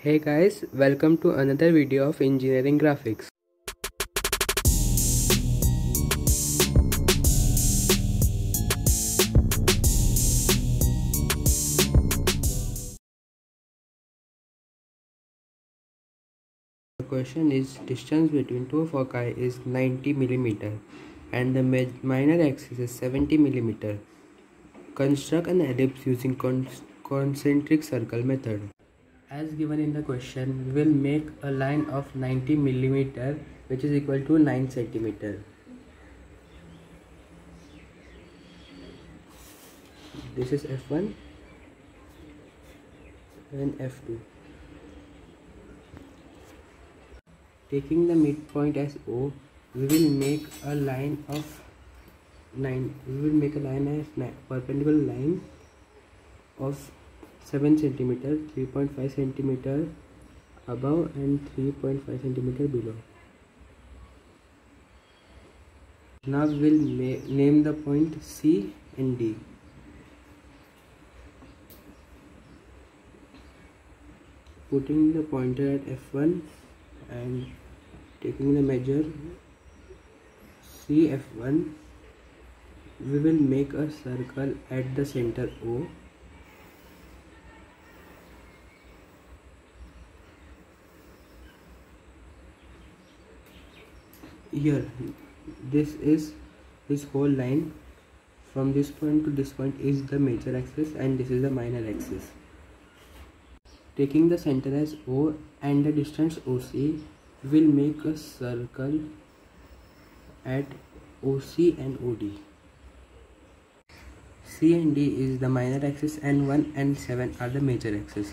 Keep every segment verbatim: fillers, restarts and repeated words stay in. Hey guys, welcome to another video of Engineering Graphics. The question is, distance between two foci is ninety millimeters and the minor axis is seventy millimeters. Construct an ellipse using con concentric circle method. As given in the question, we will make a line of ninety millimeters which is equal to nine centimeters. This is F one and F two. Taking the midpoint as O, we will make a line of nine. We will make a line as nine, perpendicular line of seven centimeters, three point five centimeters above and three point five centimeters below. Now we will name the point C and D. Putting the pointer at F one and taking the measure C F one, we will make a circle at the center O. Here, this is this whole line from this point to this point is the major axis and this is the minor axis. Taking the center as O and the distance O C, we will make a circle at O C and O D. C and D is the minor axis and one and seven are the major axis.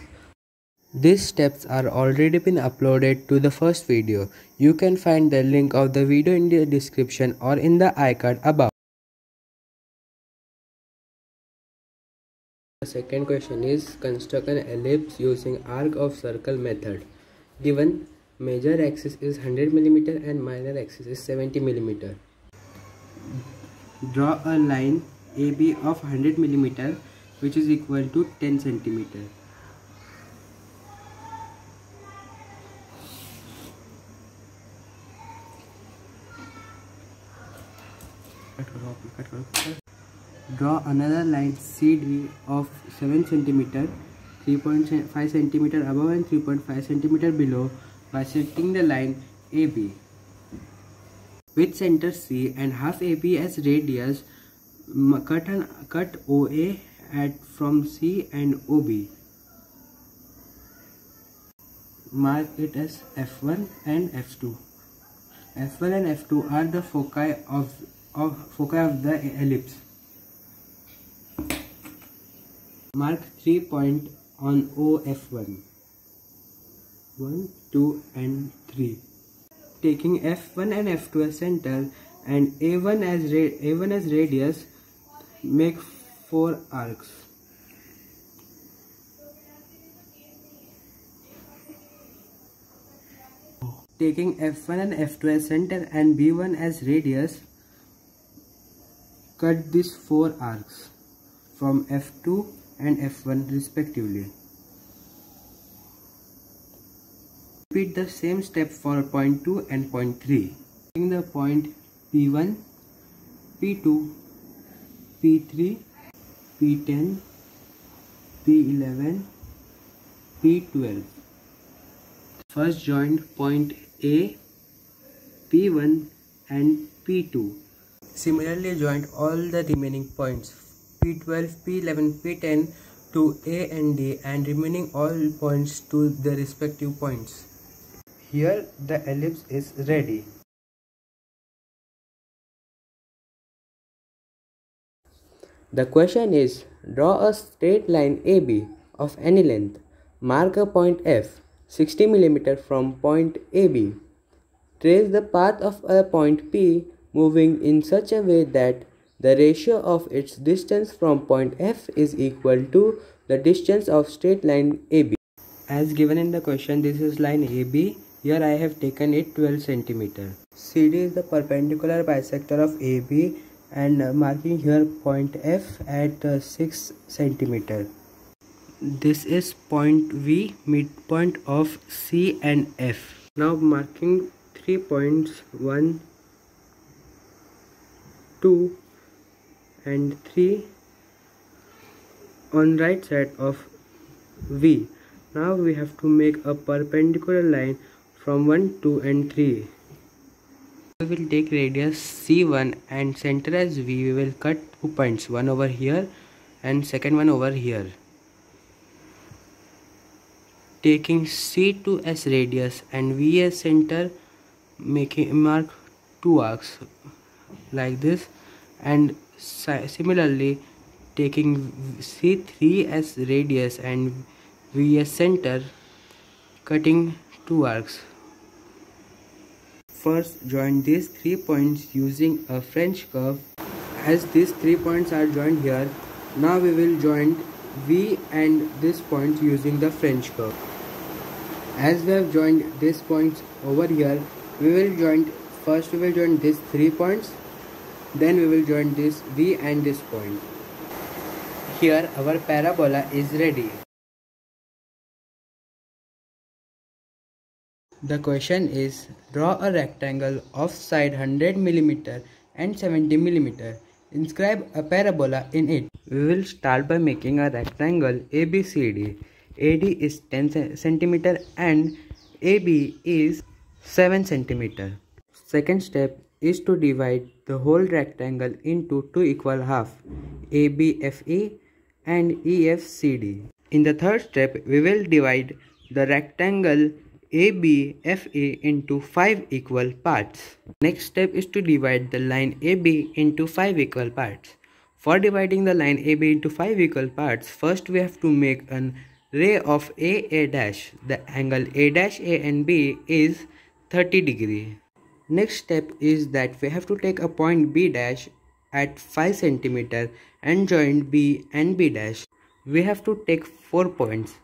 These steps are already been uploaded to the first video. You can find the link of the video in the description or in the iCard above. The second question is, construct an ellipse using arc of circle method. Given major axis is one hundred millimeters and minor axis is seventy millimeters. Draw a line A B of one hundred millimeters which is equal to ten centimeters. Draw another line C D of seven centimeters, three point five centimeters above and three point five centimeters below by setting the line A B. With center C and half A B as radius, cut, an, cut O A at from C and O B. Mark it as F one and F two. F one and F two are the foci of Of foci of the ellipse. Mark three points on O, F one, one, two and three. Taking F one and F two as center and A one as, ra A1 as radius, make four arcs. Taking F one and F two as center and B one as radius, cut these four arcs from F two and F one respectively. Repeat the same step for point two and point three. Taking the point P one, P two, P three, P ten, P eleven, P twelve. First join point A, P one and P two. Similarly, join all the remaining points P twelve, P eleven, P ten to A and D and remaining all points to the respective points. Here the ellipse is ready. The question is, draw a straight line A B of any length. Mark a point F, sixty millimeters from point A B. Trace the path of a point P, moving in such a way that the ratio of its distance from point F is equal to the distance of straight line A B. As given in the question, this is line A B. Here I have taken it twelve centimeters. C D is the perpendicular bisector of A B and marking here point F at six centimeters. this is point V, midpoint of C and F. Now marking three points one, two and three on right side of V. Now we have to make a perpendicular line from one, two and three. We will take radius C one and center as V. We will cut two points, one over here and second one over here. Taking C two as radius and V as center, making mark two arcs like this, and similarly taking C three as radius and V as center, cutting two arcs. First, join these three points using a French curve. As these three points are joined here, now we will join V and this point using the French curve. As we have joined these points over here, we will join first we will join these three points, then we will join this V and this point. Here our parabola is ready. The question is, draw a rectangle of side one hundred millimeters and seventy millimeters. Inscribe a parabola in it. We will start by making a rectangle A B C D. A D is ten centimeters and A B is seven centimeters. Second step is to divide the whole rectangle into two equal halves, A B F E and E F C D. In the third step, we will divide the rectangle A B F A into five equal parts. Next step is to divide the line A B into five equal parts. For dividing the line A B into five equal parts, first we have to make an ray of A A dash. The angle A dash A and B is thirty degrees. Next step is that we have to take a point B dash at five centimeters and join B and B dash. We have to take four points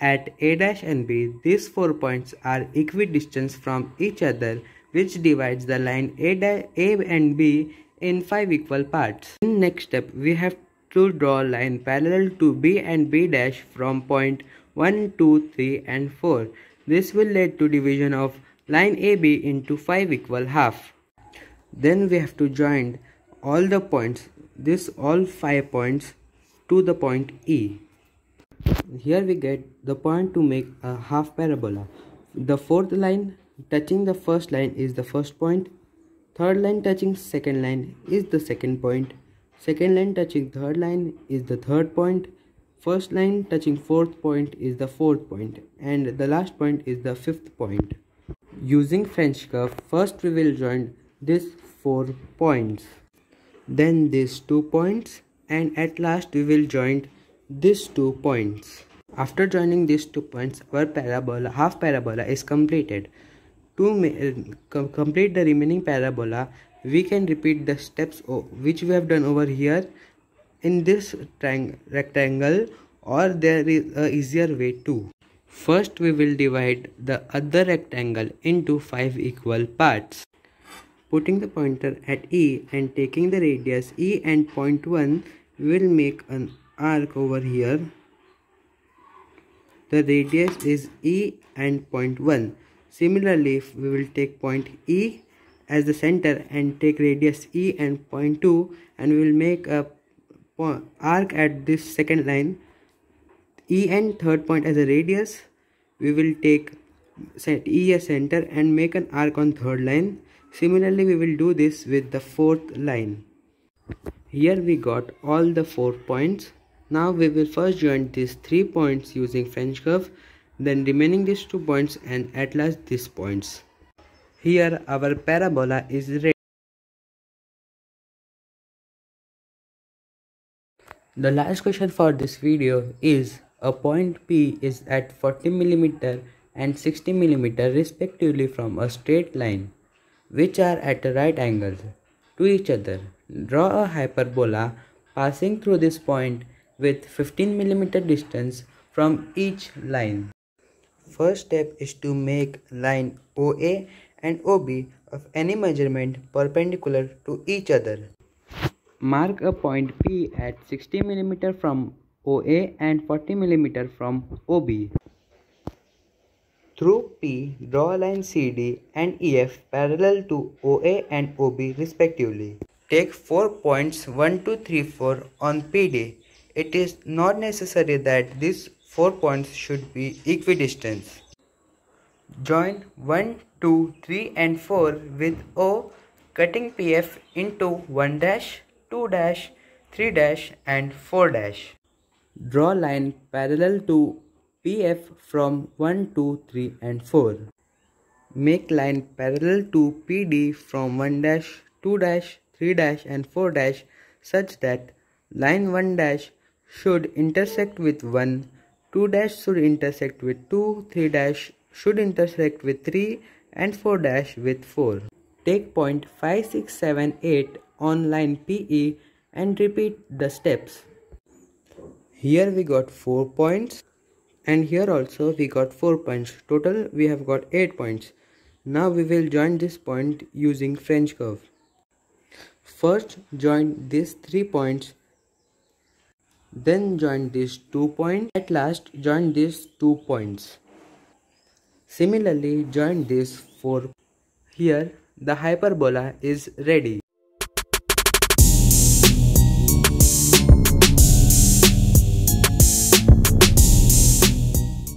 at A dash and B. These four points are equidistant from each other, which divides the line A, A and B in five equal parts. In next step, we have to draw a line parallel to B and B dash from point one, two, three and four. This will lead to division of line A B into five equal half. Then we have to join all the points, this all five points, to the point E. Here we get the point to make a half parabola. The fourth line touching the first line is the first point. Third line touching second line is the second point. Second line touching third line is the third point. First line touching fourth point is the fourth point. And the last point is the fifth point. Using French curve, first we will join these four points. Then these two points. And at last we will join these two points. After joining these two points, our parabola, half parabola is completed. To uh, complete the remaining parabola, we can repeat the steps which we have done over here in this rectangle, or there is an easier way too. First, we will divide the other rectangle into five equal parts. Putting the pointer at E and taking the radius E and point one, we will make an arc over here. The radius is E and point one. Similarly, we will take point E as the center and take radius E and point two, and we will make a arc at this second line. E and third point as a radius, we will take E as center and make an arc on third line. Similarly, we will do this with the fourth line. Here we got all the four points. Now we will first join these three points using French curve, then remaining these two points, and at last these points. Here our parabola is ready. The last question for this video is, a point P is at forty millimeters and sixty millimeters respectively from a straight line, which are at a right angle to each other. Draw a hyperbola passing through this point with fifteen millimeters distance from each line. First step is to make line O A and O B of any measurement perpendicular to each other. Mark a point P at sixty millimeters from O A and forty millimeters from O B. Through P, draw a line C D and E F parallel to O A and O B respectively. Take four points one, two, three, four on P D. It is not necessary that these four points should be equidistant. Join one, two, three and four with O, cutting P F into one dash, two dash, three dash and four dash. Draw line parallel to P F from one, two, three and four. Make line parallel to P D from one dash, two dash, three dash and four dash such that line one dash should intersect with one, two dash should intersect with two, three dash should intersect with three and four dash with four. Take point five, six, seven, eight on line P E and repeat the steps. Here we got four points and here also we got four points. Total we have got eight points. Now we will join this point using French curve. First join these three points, then join these two points, at last join these two points. Similarly join these four. Here the hyperbola is ready.